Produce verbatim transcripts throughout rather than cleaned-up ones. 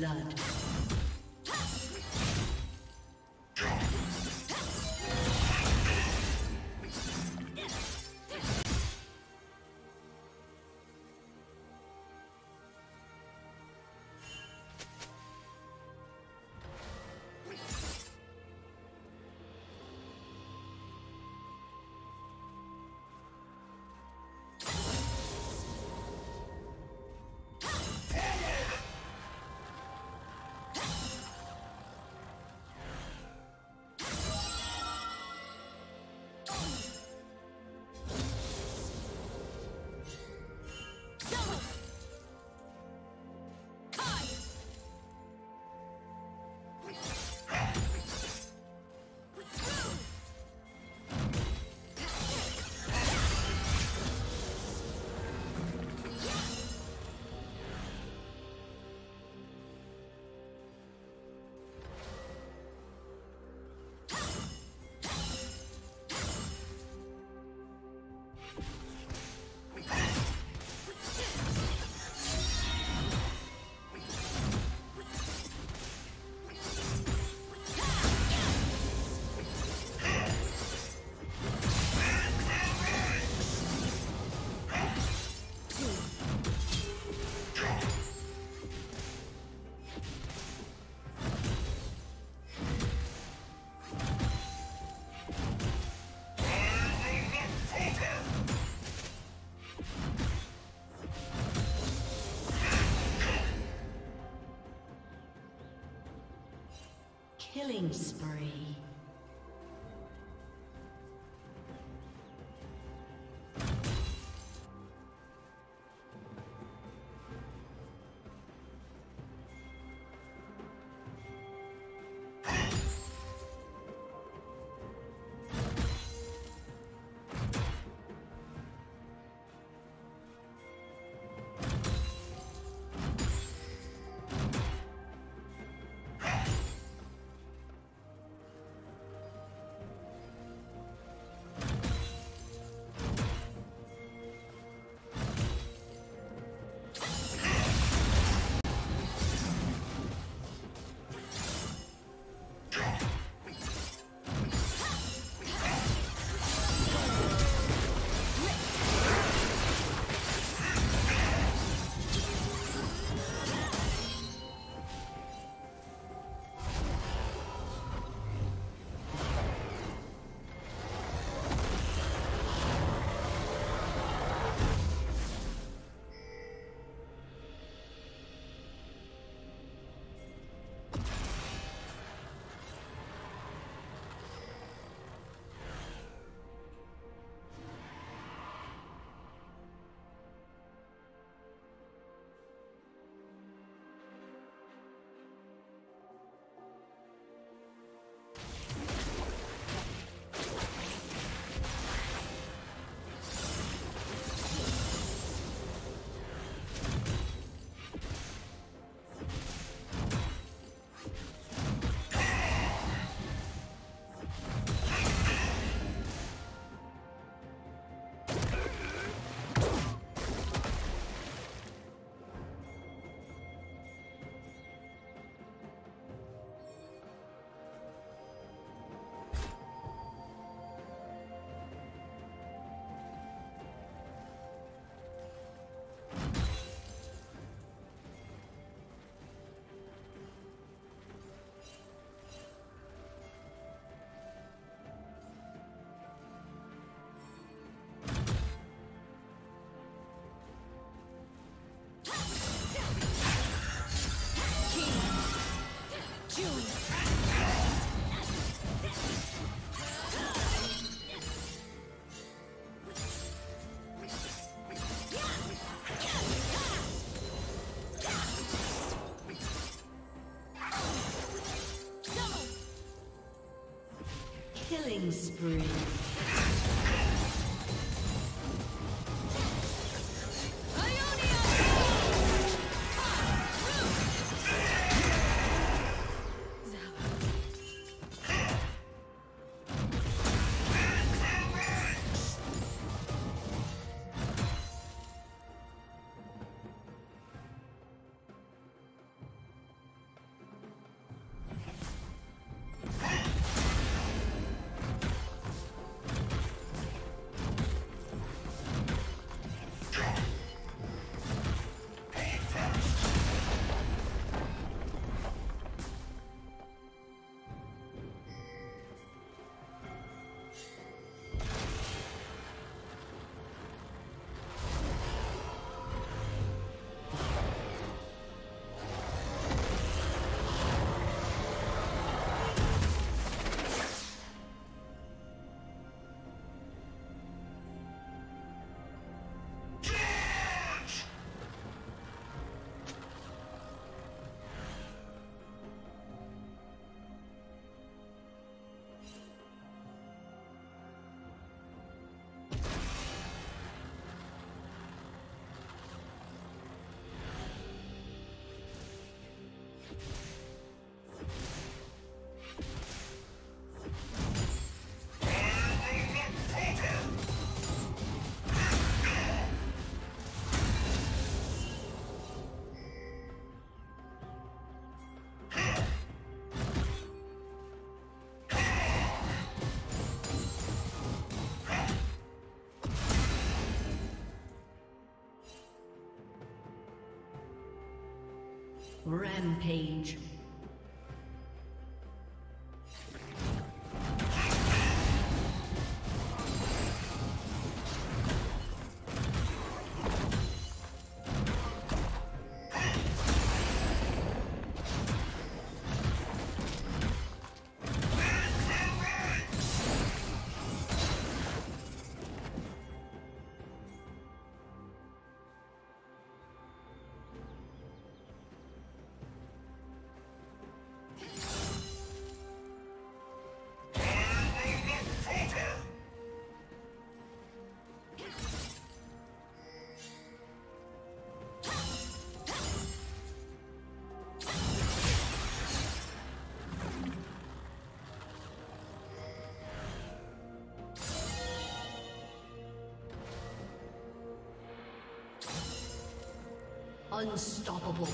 blood. Killing spree. Killing spree. Rampage. Unstoppable.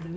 Blue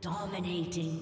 Dominating.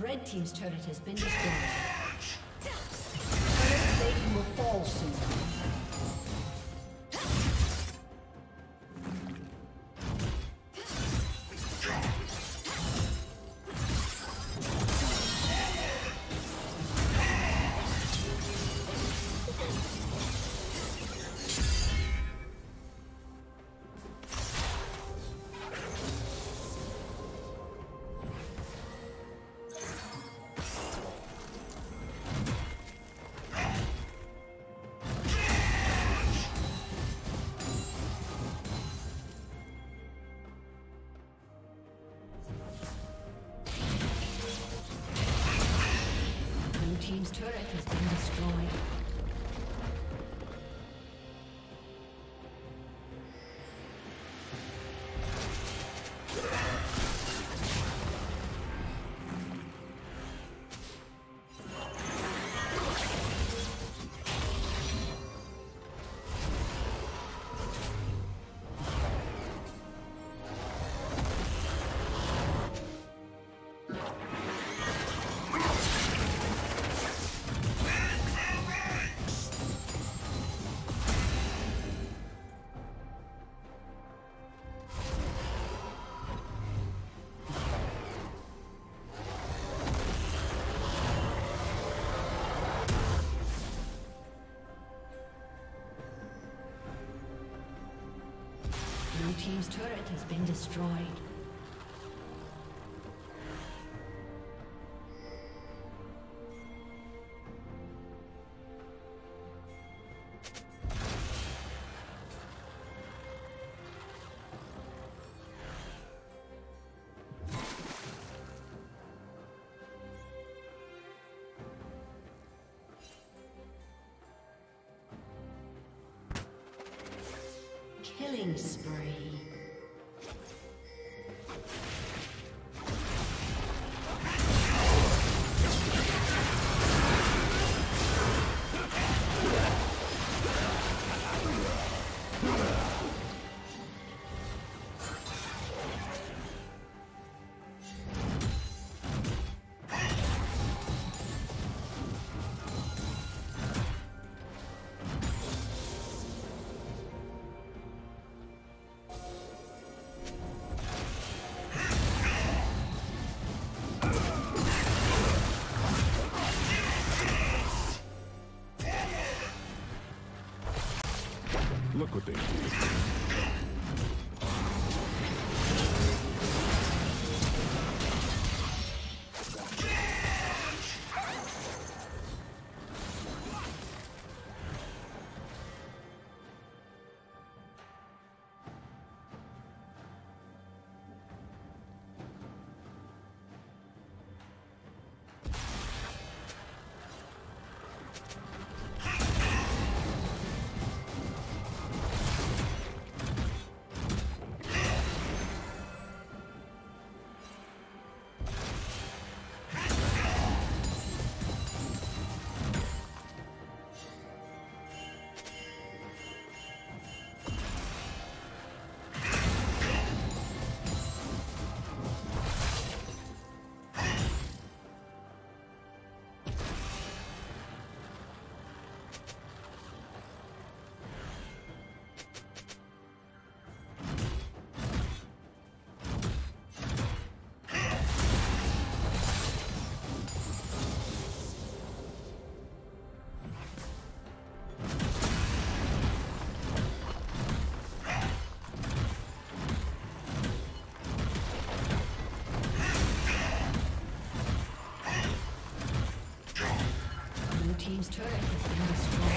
Red team's turret has been destroyed. Turret plate will fall soon. Team's turret has been destroyed. Team's turret has been destroyed. Killing spree. Look what they do. Team's turret has been destroyed.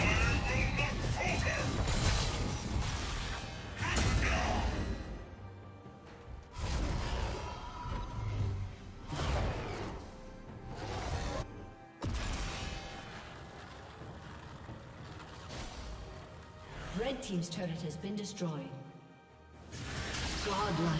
Red team's turret has been destroyed. Godlike.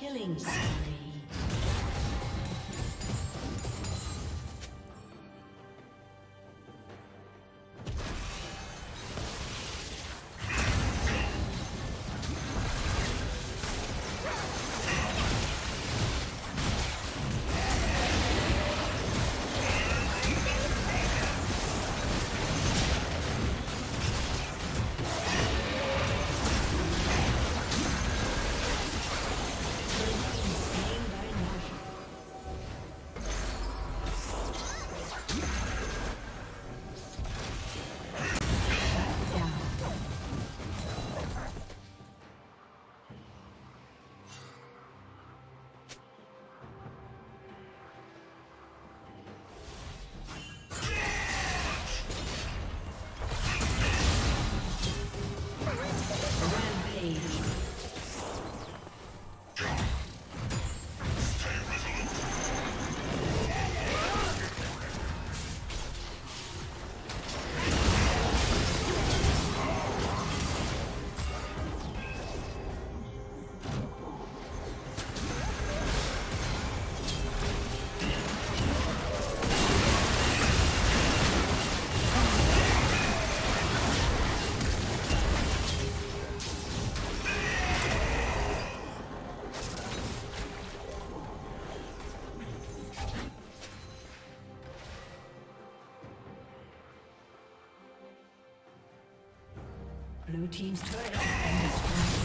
Killing spree. Blue team's turret and destroyed.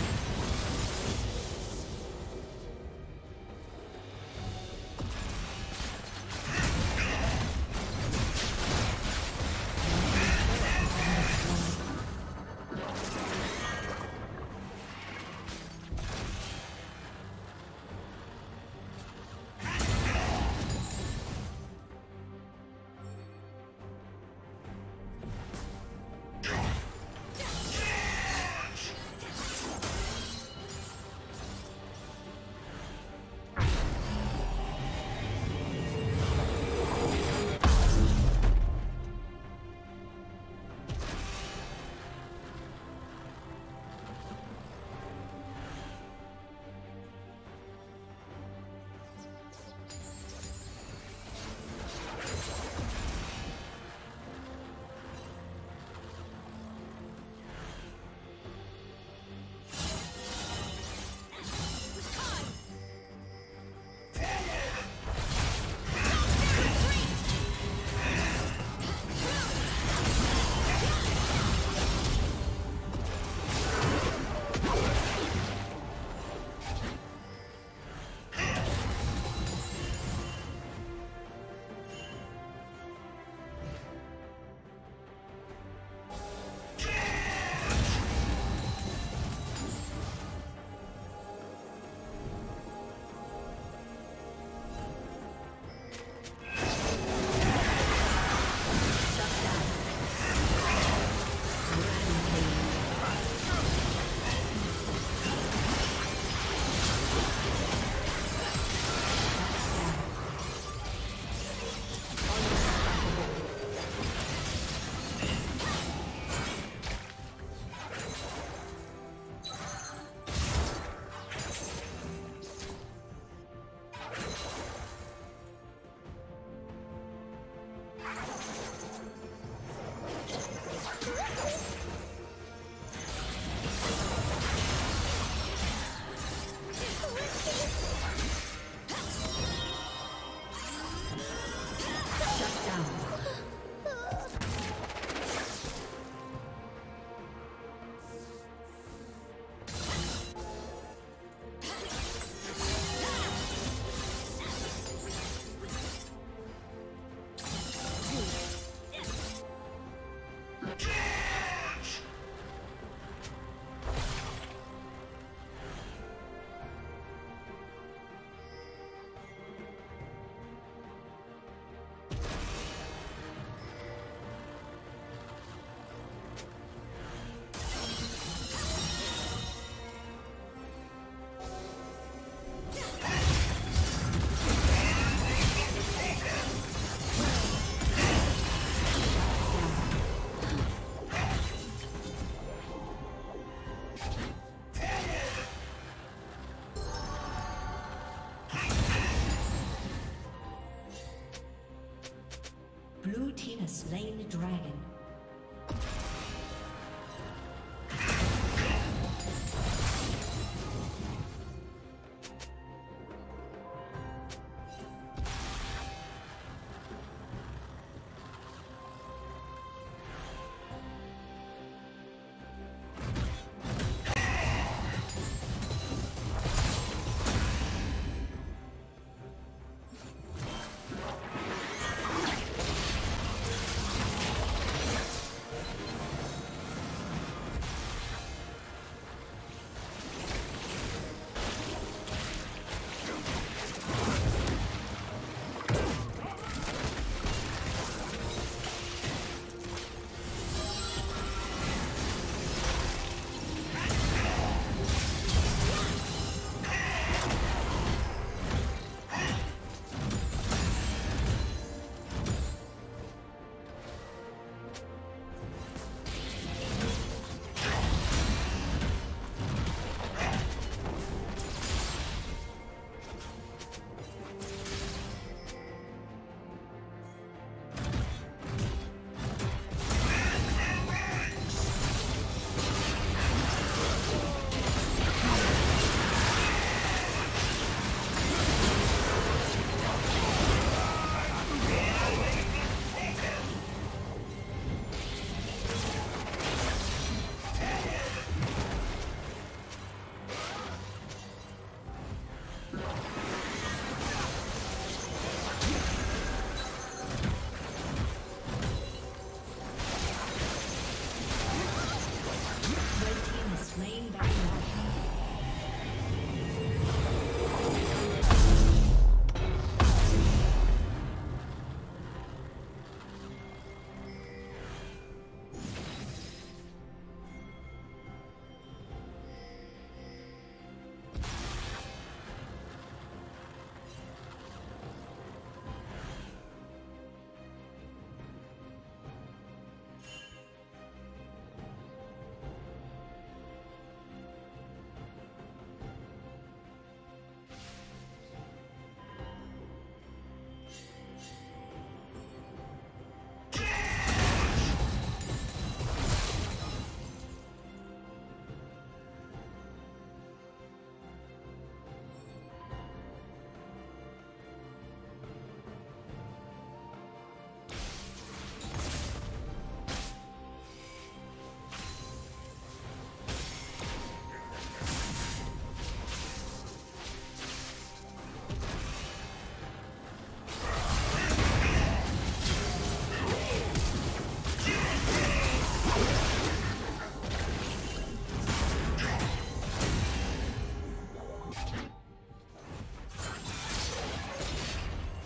has slain the dragon.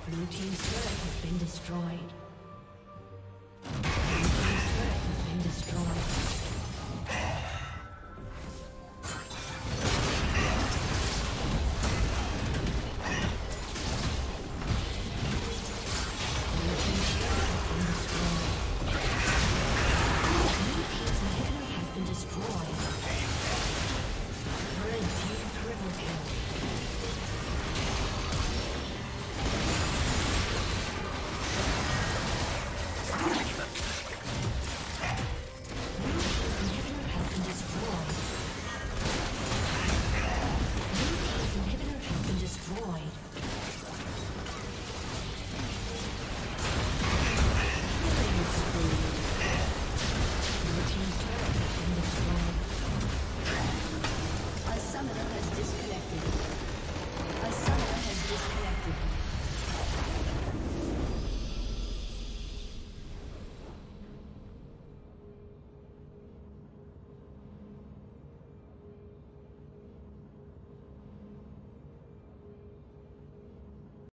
Blue team's turret has been destroyed.